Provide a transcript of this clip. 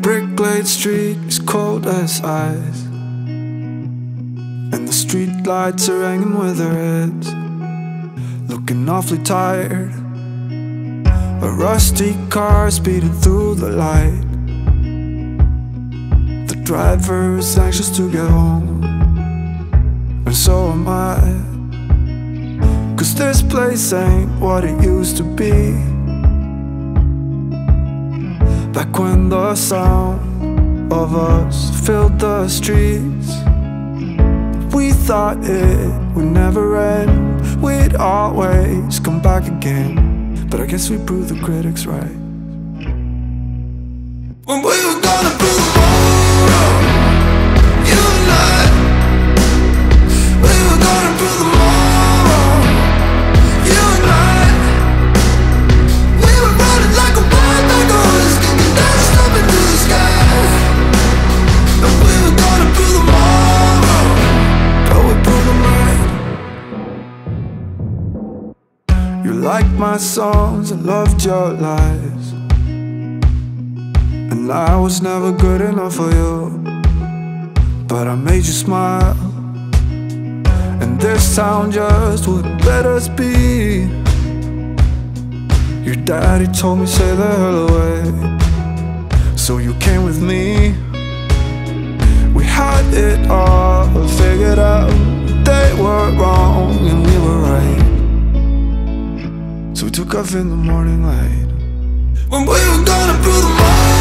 Bricklayed street is cold as ice, and the street lights are hanging with their heads, looking awfully tired. A rusty car speeding through the light, the driver's anxious to get home, and so am I. 'Cause this place ain't what it used to be, back when the sound of us filled the streets. We thought it would never end, we'd always come back again, but I guess we proved the critics right. When we were gonna prove tomorrow, you and I, we were gonna prove tomorrow. Like my songs, I loved your lies, and I was never good enough for you, but I made you smile, and this town just wouldn't let us be. Your daddy told me say the hell away, so you came with me. We had it all figured out, they were wrong and we were right, so we took off in the morning light. When we were gonna prove the wrong.